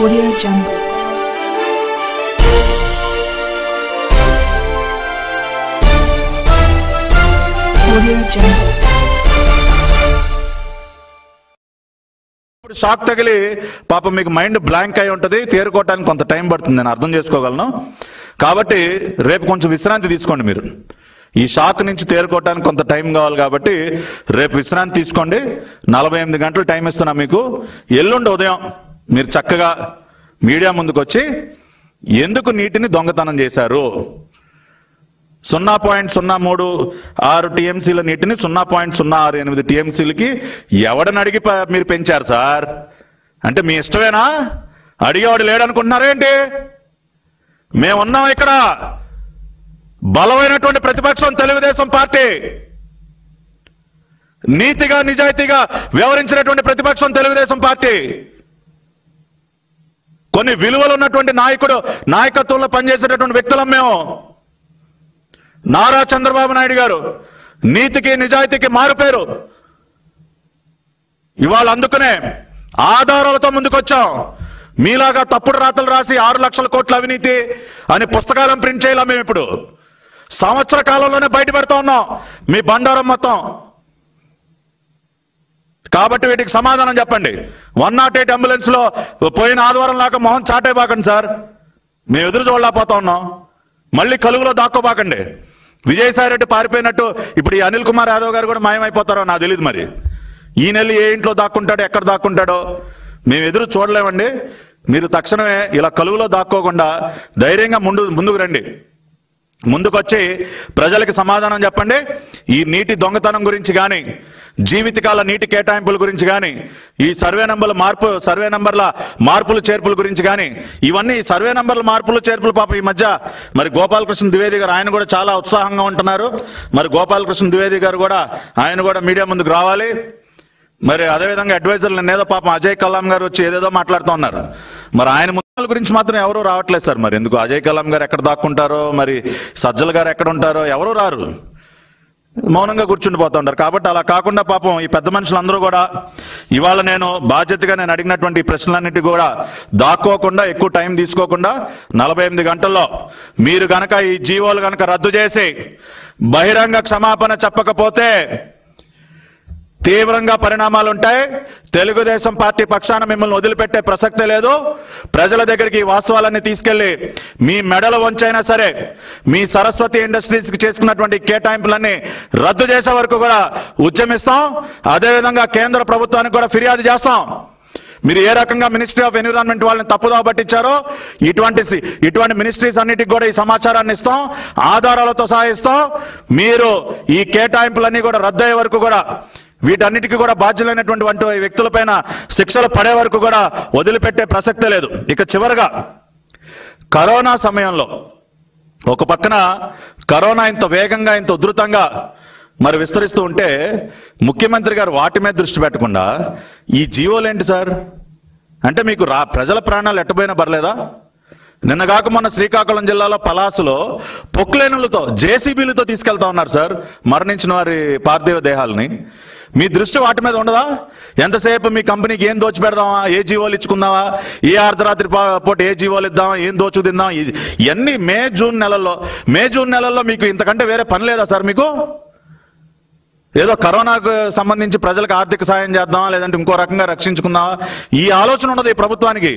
Audio Jungle। Audio Jungle। Shock తగిలి పాపం మీకు మైండ్ బ్లాంక్ అయి ఉంటది, తీరుకోవడానికి కొంత టైం పడుతుంది, నేను అర్థం చేసుకోగలను। కాబట్టి రేపు కొంచెం విశ్రాంతి తీసుకోండి, మీరు ఈ షాక్ నుంచి తీరుకోవడానికి కొంత టైం కావాలి కాబట్టి రేపు విశ్రాంతి తీసుకోండి। 48 గంటలు టైం ఇస్తున్నా మీకు। ఎల్లుండి ఉదయం మీరు చక్కగా మీడియా ముందుకు వచ్చి ఎందుకు నీటిని దొంగతనం చేశారు, 0.036 TMCల నీటిని 0.068 TMCలకి ఎవడని అడిగి మీరు పెంచారు సార్ అంటే, మీ ఇష్టమేనా? అడిగేవాడు లేడనుకుంటున్నారేంటి? మేమున్నాం ఇక్కడ, బలమైనటువంటి ప్రతిపక్షం తెలుగుదేశం పార్టీ, నీతిగా నిజాయితీగా వ్యవహరించినటువంటి ప్రతిపక్షం తెలుగుదేశం పార్టీ, కొన్ని విలువలు ఉన్నటువంటి నాయకత్వంలో పనిచేసేటటువంటి వ్యక్తులం మేము। నారా చంద్రబాబు నాయుడు గారు నీతికి నిజాయితీకి మారుపేరు, ఇవాళ అందుకునే ఆధారాలతో ముందుకొచ్చాం। మీలాగా తప్పుడు రాతలు రాసి 6 లక్షల కోట్ల అవినీతి అని పుస్తకాలను ప్రింట్ చేయాలా మేము? ఇప్పుడు సంవత్సర కాలంలోనే బయట పెడతా ఉన్నాం మీ బండారం మొత్తం। కాబట్టి వీటికి సమాధానం చెప్పండి। 108 అంబులెన్స్లో పోయిన ఆదివారం లాగా మొహం చాటేబాకండి సార్, మేము ఎదురు చూడలేకపోతా ఉన్నాం। మళ్ళీ కలుగులో దాక్కోబాకండి। విజయసాయి రెడ్డి పారిపోయినట్టు ఇప్పుడు ఈ అనిల్ కుమార్ యాదవ్ గారు కూడా మాయమైపోతారో నాకు తెలియదు, మరి ఈ నెల ఏ ఇంట్లో దాక్కుంటాడో ఎక్కడ దాక్కుంటాడో మేము ఎదురు చూడలేమండి। మీరు తక్షణమే ఇలా కలుగులో దాక్కోకుండా ధైర్యంగా ముందుకు రండి, ముందుకొచ్చి ప్రజలకు సమాధానం చెప్పండి। ఈ నీటి దొంగతనం గురించి కానీ, జీవితకాల నీటి కేటాయింపుల గురించి కానీ, ఈ సర్వే నంబర్ల మార్పులు చేర్పుల గురించి కానీ, ఇవన్నీ సర్వే నంబర్ల మార్పులు చేర్పులు పాప ఈ మధ్య మరి గోపాలకృష్ణ ద్వివేది గారు ఆయన కూడా చాలా ఉత్సాహంగా ఉంటున్నారు। మరి గోపాలకృష్ణ ద్వివేది గారు కూడా మీడియా ముందుకు రావాలి। మరి అదేవిధంగా అడ్వైజర్లు నేనేదో పాపం అజయ్ కలాం గారు వచ్చి ఏదేదో మాట్లాడుతూ ఉన్నారు, మరి ఆయన ముందు గురించి మాత్రం ఎవరూ రావట్లేదు సార్। మరి ఎందుకు అజయ్ కలాం గారు ఎక్కడ దాక్కుంటారో, మరి సజ్జల గారు ఎక్కడ ఉంటారో, ఎవరూ రారు, మౌనంగా కూర్చుండిపోతూ ఉంటారు। కాబట్టి అలా కాకుండా పాపం ఈ పెద్ద మనుషులందరూ కూడా ఇవాళ నేను బాధ్యతగా అడిగినటువంటి ప్రశ్నలన్నిటి కూడా దాక్కోకుండా, ఎక్కువ టైం తీసుకోకుండా 48 గంటల్లో మీరు గనక ఈ జీవోలు గనక రద్దు చేసి బహిరంగ క్షమాపణ చెప్పకపోతే తీవ్రంగా పరిణామాలు ఉంటాయి। తెలుగుదేశం పార్టీ పక్షాన మిమ్మల్ని వదిలిపెట్టే ప్రసక్తే లేదు। ప్రజల దగ్గరికి వాస్తవాలన్నీ తీసుకెళ్లి మీ మెడలు వంచైనా సరే మీ సరస్వతి ఇండస్ట్రీస్కి చేసుకున్నటువంటి కేటాయింపులన్నీ రద్దు చేసే వరకు కూడా ఉద్యమిస్తాం। అదేవిధంగా కేంద్ర ప్రభుత్వానికి కూడా ఫిర్యాదు చేస్తాం, మీరు ఏ రకంగా మినిస్ట్రీ ఆఫ్ ఎన్విరాన్మెంట్ వాళ్ళని తప్పుదో పట్టించారో ఇటువంటి మినిస్ట్రీస్ అన్నిటికి కూడా ఈ సమాచారాన్ని ఇస్తాం, ఆధారాలతో సహాయిస్తాం। మీరు ఈ కేటాయింపులన్నీ కూడా రద్దు అయ్యే వరకు కూడా, వీటన్నిటికీ కూడా బాధ్యులైనటువంటి వ్యక్తులపైన శిక్షలు పడే వరకు కూడా వదిలిపెట్టే ప్రసక్తే లేదు। ఇక చివరగా కరోనా సమయంలో ఒక పక్కన కరోనా ఇంత వేగంగా ఇంత ఉధృతంగా మరి విస్తరిస్తూ ఉంటే ముఖ్యమంత్రి గారు వాటి మీద దృష్టి పెట్టకుండా ఈ జీవోలేంటి సార్ అంటే మీకు ప్రజల ప్రాణాలు ఎట్టబోయినా పర్లేదా? నిన్నగాక మొన్న శ్రీకాకుళం జిల్లాలో పలాసులో పొక్లేనులతో జేసీబీలతో తీసుకెళ్తా ఉన్నారు సార్ మరణించిన వారి పార్థివ దేహాలని। మీ దృష్టి వాటి మీద ఉండదా? ఎంతసేపు మీ కంపెనీకి ఏం దోచి పెడదామా, ఏ జీవోలు ఇచ్చుకుందామా, ఏ అర్ధరాత్రి పూట ఏ జీవోలు ఇద్దామా, ఏం దోచు తిందాం, ఇవన్నీ మే జూన్ నెలల్లో మీకు ఇంతకంటే వేరే పని లేదా సార్? మీకు ఏదో కరోనాకు సంబంధించి ప్రజలకు ఆర్థిక సాయం చేద్దామా, లేదంటే ఇంకో రకంగా రక్షించుకుందామా, ఈ ఆలోచన ఉండదు ఈ ప్రభుత్వానికి।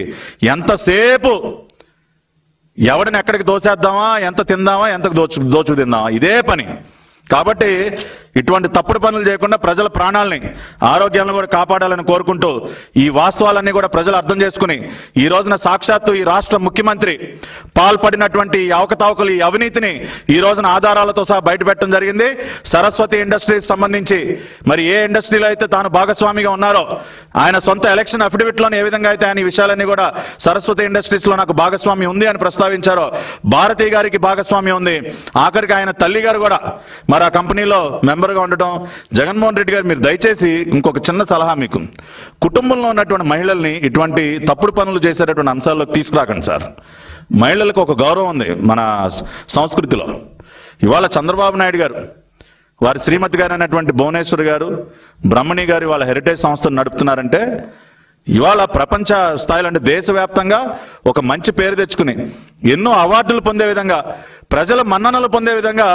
ఎంతసేపు ఎవడిని ఎక్కడికి దోసేద్దామా, ఎంత తిందామా, ఎంత దోచు తిందామా, ఇదే పని। కాబట్టి ఇటువంటి తప్పుడు పనులు చేయకుండా ప్రజల ప్రాణాలని ఆరోగ్యాలను కూడా కాపాడాలని కోరుకుంటూ, ఈ వాస్తవాలన్నీ కూడా ప్రజలు అర్థం చేసుకుని ఈ రోజున సాక్షాత్తు ఈ రాష్ట్ర ముఖ్యమంత్రి పాల్పడినటువంటి అవకతవకలు, ఈ అవినీతిని ఈ రోజున ఆధారాలతో సహా బయటపెట్టడం జరిగింది। సరస్వతి ఇండస్ట్రీస్ సంబంధించి మరి ఏ ఇండస్ట్రీలో అయితే తాను భాగస్వామిగా ఉన్నారో ఆయన సొంత ఎలక్షన్ అఫిడవిట్లోనే ఏ విధంగా అయితే ఆయన విషయాలన్నీ కూడా సరస్వతి ఇండస్ట్రీస్లో నాకు భాగస్వామ్యం ఉంది అని ప్రస్తావించారో, భారతీ గారికి భాగస్వామ్యం ఉంది, ఆఖరికి ఆయన తల్లి గారు కూడా మరి ఆ కంపెనీలో మెంబర్గా ఉండటం। జగన్మోహన్ రెడ్డి గారు మీరు దయచేసి ఇంకొక చిన్న సలహా మీకు, కుటుంబంలో ఉన్నటువంటి మహిళల్ని ఇటువంటి తప్పుడు పనులు చేసేటటువంటి అంశాల్లోకి తీసుకురాకండి సార్। మహిళలకు ఒక గౌరవం ఉంది మన సంస్కృతిలో। ఇవాళ చంద్రబాబు నాయుడు గారు వారి శ్రీమతి గారు అనేటువంటి భువనేశ్వర్ గారు, బ్రహ్మణి గారు వాళ్ళ హెరిటేజ్ సంస్థను నడుపుతున్నారంటే ఇవాల ప్రపంచ స్థాయిలో దేశవ్యాప్తంగా ఒక మంచి పేరు తెచ్చుకొని ఎన్నో అవార్డులు పొందే విధంగా ప్రజల మన్ననలు పొందే విధంగా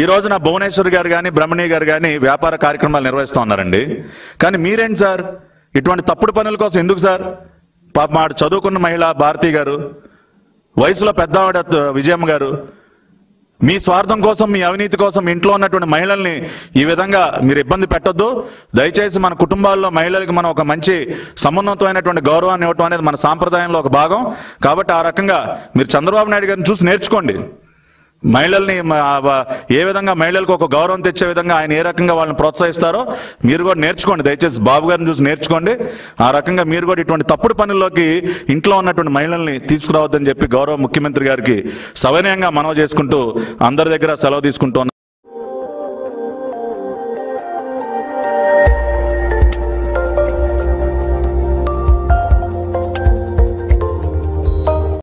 ఈ రోజున భువనేశ్వర్ గారు గాని బ్రహ్మణి గారు గాని వ్యాపార కార్యక్రమాలు నిర్వహిస్తా ఉన్నారండి। కానీ మీరేంటి సార్ ఇటువంటి తప్పుడు పనుల కోసం ఎందుకు సార్? పాపం ఆడు చదువుకున్న మహిళ భారతి గారు, వయసులో పెద్దవాడ విజయమ్మ గారు మీ స్వార్థం కోసం మీ అవినీతి కోసం ఇంట్లో ఉన్నటువంటి మహిళల్ని ఈ విధంగా మీరు ఇబ్బంది పెట్టొద్దు। దయచేసి మన కుటుంబాల్లో మహిళలకు మనం ఒక మంచి సమున్నతమైనటువంటి గౌరవాన్ని ఇవ్వడం అనేది మన సాంప్రదాయంలో ఒక భాగం కాబట్టి ఆ రకంగా మీరు చంద్రబాబు నాయుడు గారిని చూసి నేర్చుకోండి। మహిళల్ని ఏ విధంగా మహిళలకు ఒక గౌరవం తెచ్చే విధంగా ఆయన ఏ రకంగా వాళ్ళని ప్రోత్సహిస్తారో మీరు కూడా నేర్చుకోండి। దయచేసి బాబు గారిని చూసి నేర్చుకోండి। ఆ రకంగా మీరు కూడా ఇటువంటి తప్పుడు పనుల్లోకి ఇంట్లో ఉన్నటువంటి మహిళల్ని తీసుకురావద్దని చెప్పి గౌరవ ముఖ్యమంత్రి గారికి సవినయంగా మనవి చేసుకుంటూ అందరి దగ్గర సెలవు తీసుకుంటూ